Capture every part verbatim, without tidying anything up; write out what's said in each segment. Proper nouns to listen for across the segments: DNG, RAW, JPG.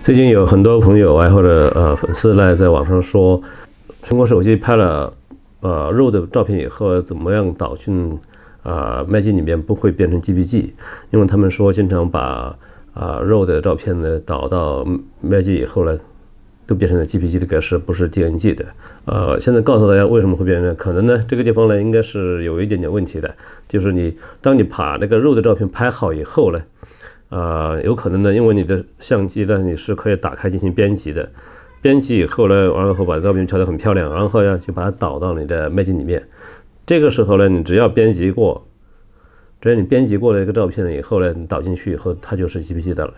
最近有很多朋友啊，或者呃粉丝呢，在网上说，苹果手机拍了呃 RAW 的照片以后，怎么样导进啊麦基里面不会变成 J P G？ 因为他们说经常把啊 RAW 的照片呢导到麦基以后呢，都变成了 J P G 的格式，不是 D N G 的。呃，现在告诉大家为什么会变成，可能呢这个地方呢应该是有一点点问题的，就是你当你把那个 RAW 的照片拍好以后呢。 呃，有可能呢，因为你的相机呢，你是可以打开进行编辑的，编辑以后呢，然后把照片调得很漂亮，然后要去把它导到你的麦基里面。这个时候呢，你只要编辑过，只要你编辑过了一个照片了以后呢，你导进去以后，它就是 J P G 的了。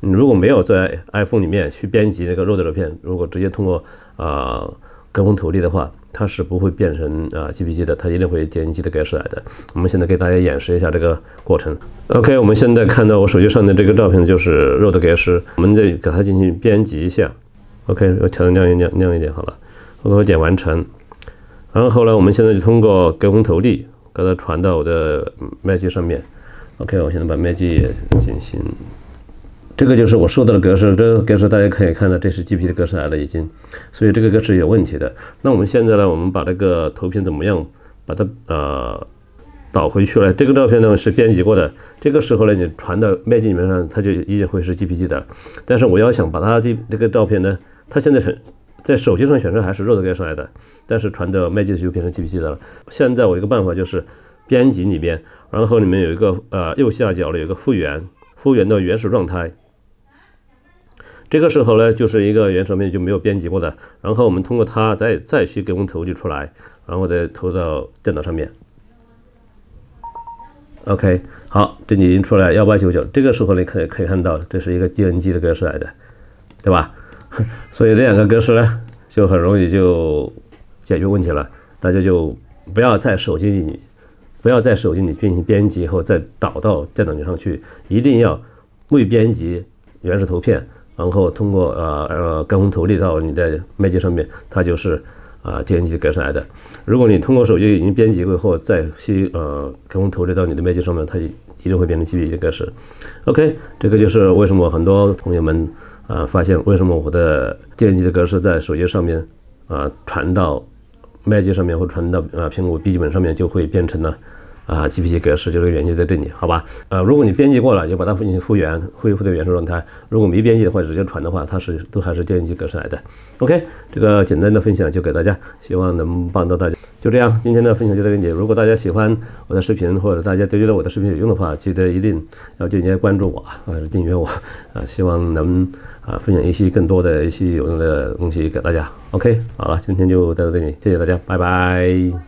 你如果没有在 iPhone 里面去编辑那个 RAW 的照片，如果直接通过啊。呃 隔空投递的话，它是不会变成啊、呃、J P G 的，它一定会 D N G 的格式来的。我们现在给大家演示一下这个过程。OK， 我们现在看到我手机上的这个照片就是 RAW 的格式，我们再给它进行编辑一下。OK， 我调成亮一亮亮一点好了。OK， 点完成。然后呢，我们现在就通过隔空投递给它传到我的麦基上面。OK， 我现在把麦基也进行。这个就是我收到的格式，这个格式大家可以看到，这是 G P 的格式来了已经，所以这个格式有问题的。那我们现在呢，我们把这个图片怎么样，把它呃导回去了。这个照片呢是编辑过的，这个时候呢你传到麦基里面上，它就依然会是 J P G 的。但是我要想把它这这个照片呢，它现在是在手机上显示还是 RAW 的格式来的，但是传到麦基就变成 J P G 的了。现在我有一个办法就是编辑里面，然后里面有一个呃右下角的有一个复原，复原到原始状态。 这个时候呢，就是一个原始面就没有编辑过的，然后我们通过它再再去给我们投递出来，然后再投到电脑上面。OK， 好，这里已经出来一八九九，这个时候你可以可以看到，这是一个 D N G 的格式来的，对吧？所以这两个格式呢，就很容易就解决问题了。大家就不要在手机里，不要在手机里进行编辑以后再导到电脑上去，一定要未编辑原始图片。 然后通过呃呃隔空投递到你的麦基上面，它就是啊、呃、D N G 格式来的。如果你通过手机已经编辑过后，再去呃隔空投递到你的麦基上面，它一定会变成 J P G 格式。OK， 这个就是为什么很多朋友们啊、呃、发现为什么我的 D N G 的格式在手机上面啊、呃、传到麦基上面或传到啊、呃、苹果笔记本上面就会变成了。 啊 ，J P G 格式就这个原因在这里，好吧？呃，如果你编辑过了，就把它进行复原，恢复到原始状态；如果没编辑的话，直接传的话，它是都还是 D N G 格式来的。OK， 这个简单的分享就给大家，希望能帮到大家。就这样，今天的分享就到这里。如果大家喜欢我的视频，或者大家都觉得我的视频有用的话，记得一定要订阅关注我或者订阅我啊，希望能啊分享一些更多的一些有用的东西给大家。OK， 好了，今天就到这里，谢谢大家，拜拜。